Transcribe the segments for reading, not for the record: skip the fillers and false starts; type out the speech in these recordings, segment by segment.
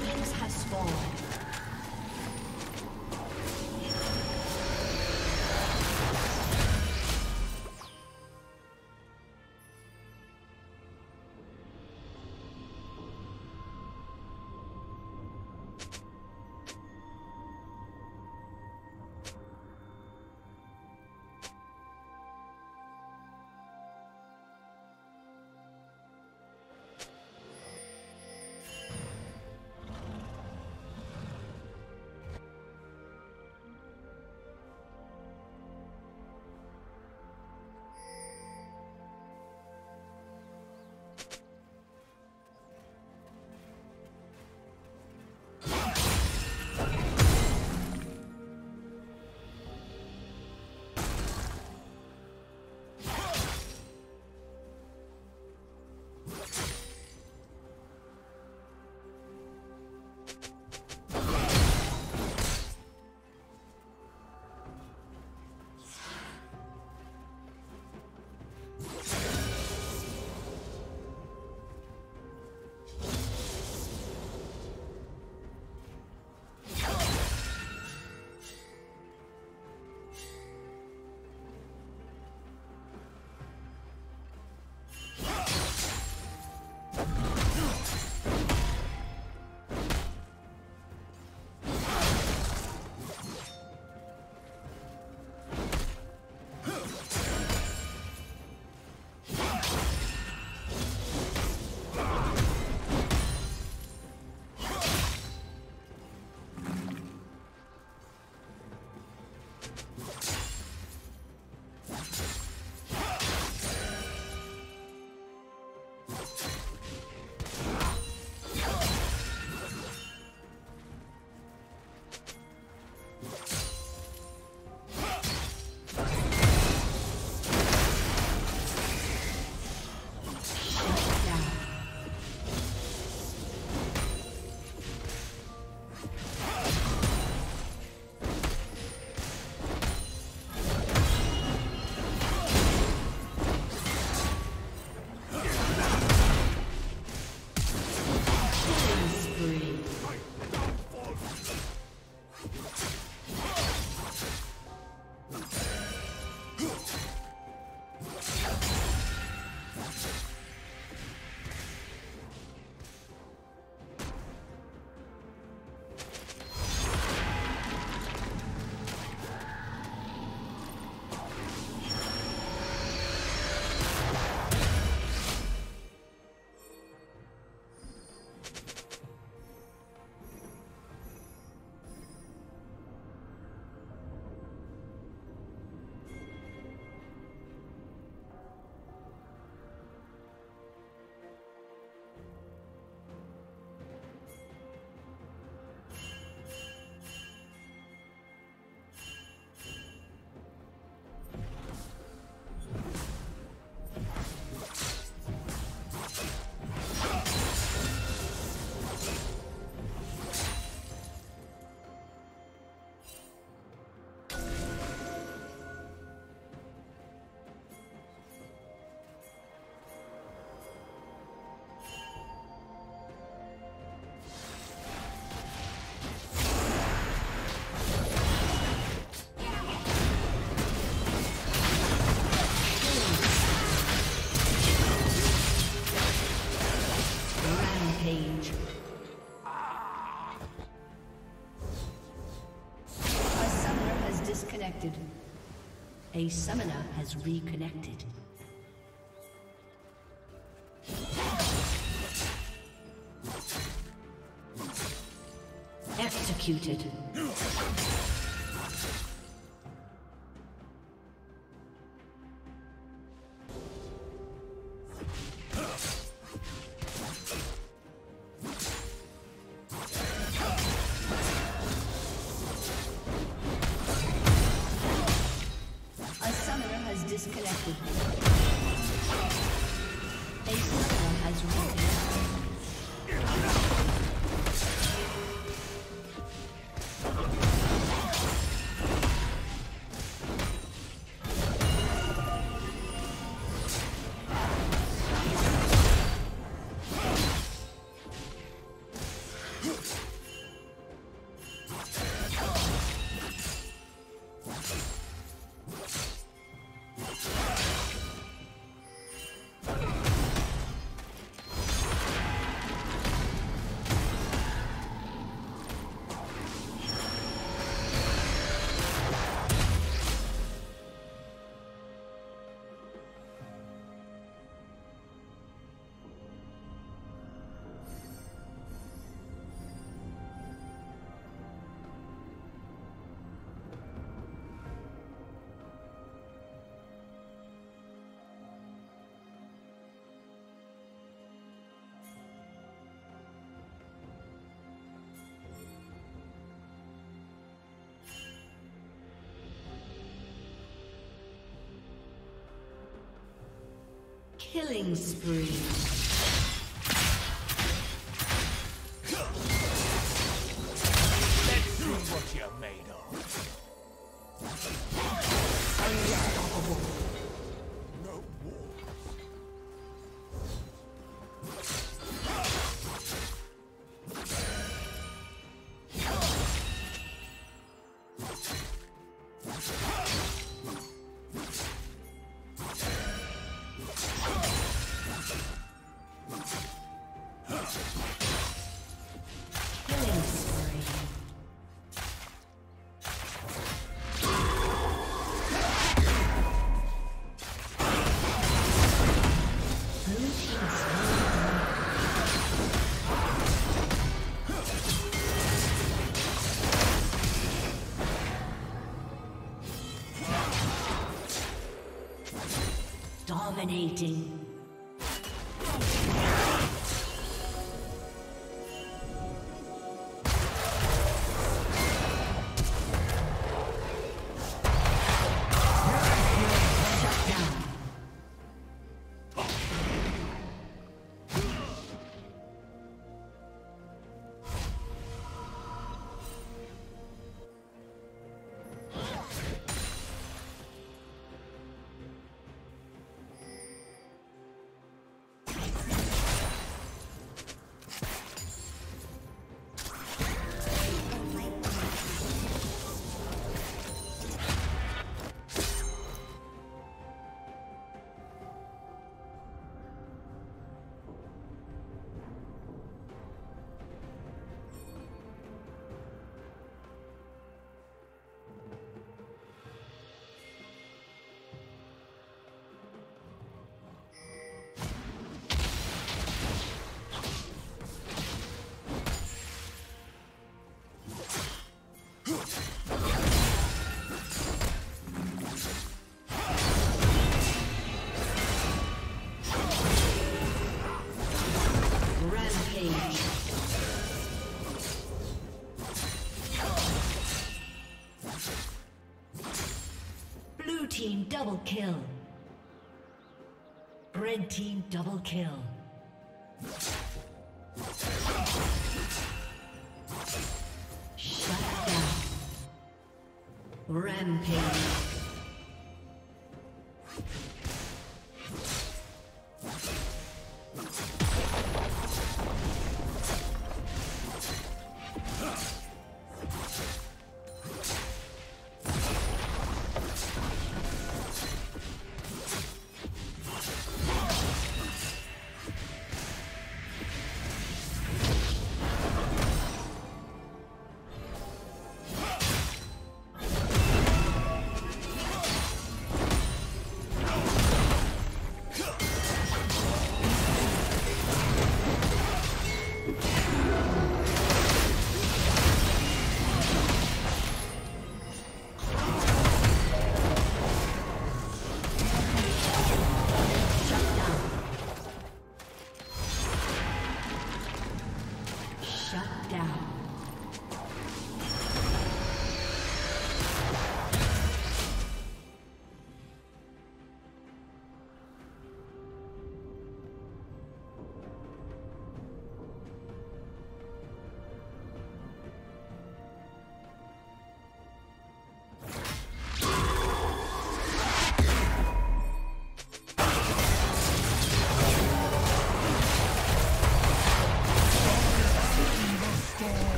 Minions have spawned. A summoner has reconnected. Executed. Disconnected. A server has reconnected. Killing spree. Dominating. Double kill. Red team double kill. Shut down. Rampage.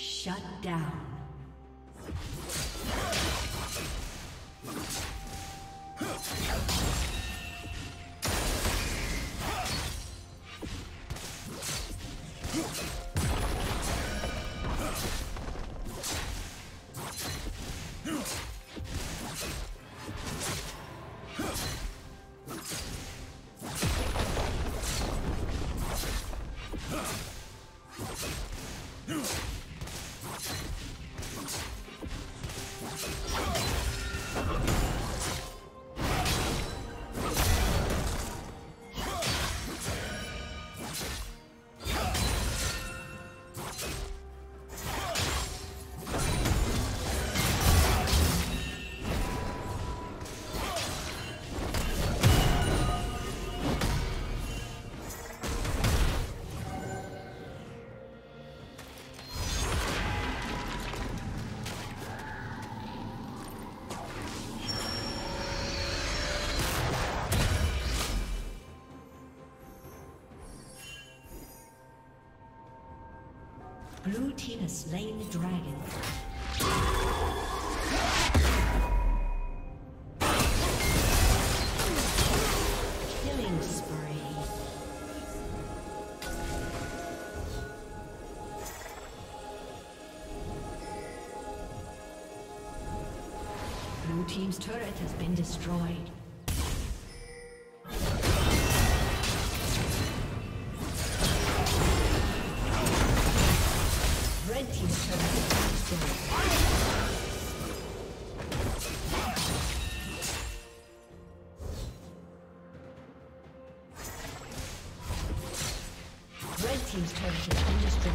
Shut down. Blue team has slain the dragon. Killing spree. Blue team's turret has been destroyed. Team's turret has been destroyed.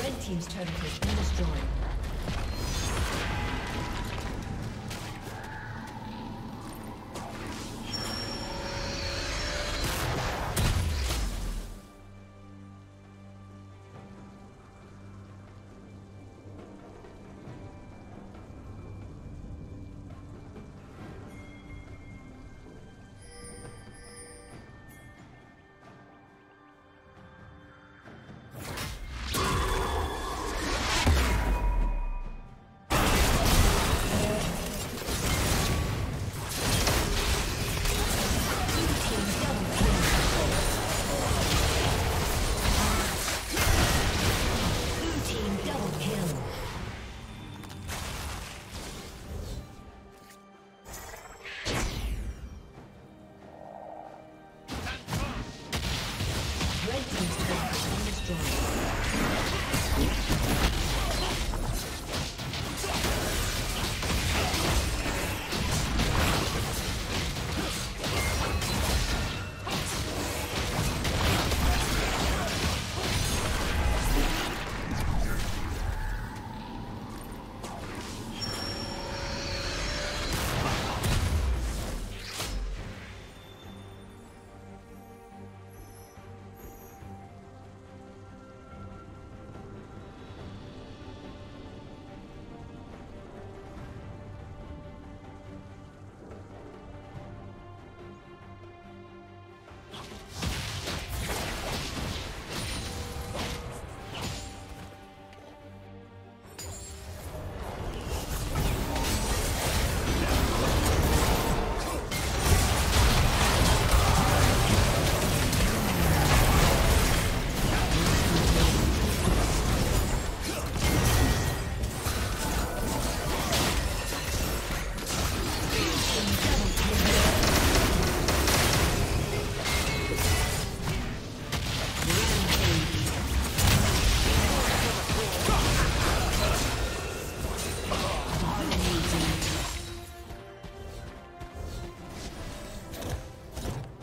Red team's turret has been destroyed.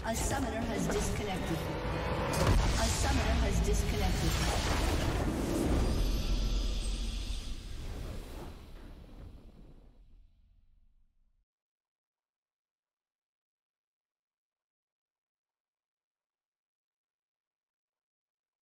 A summoner has disconnected.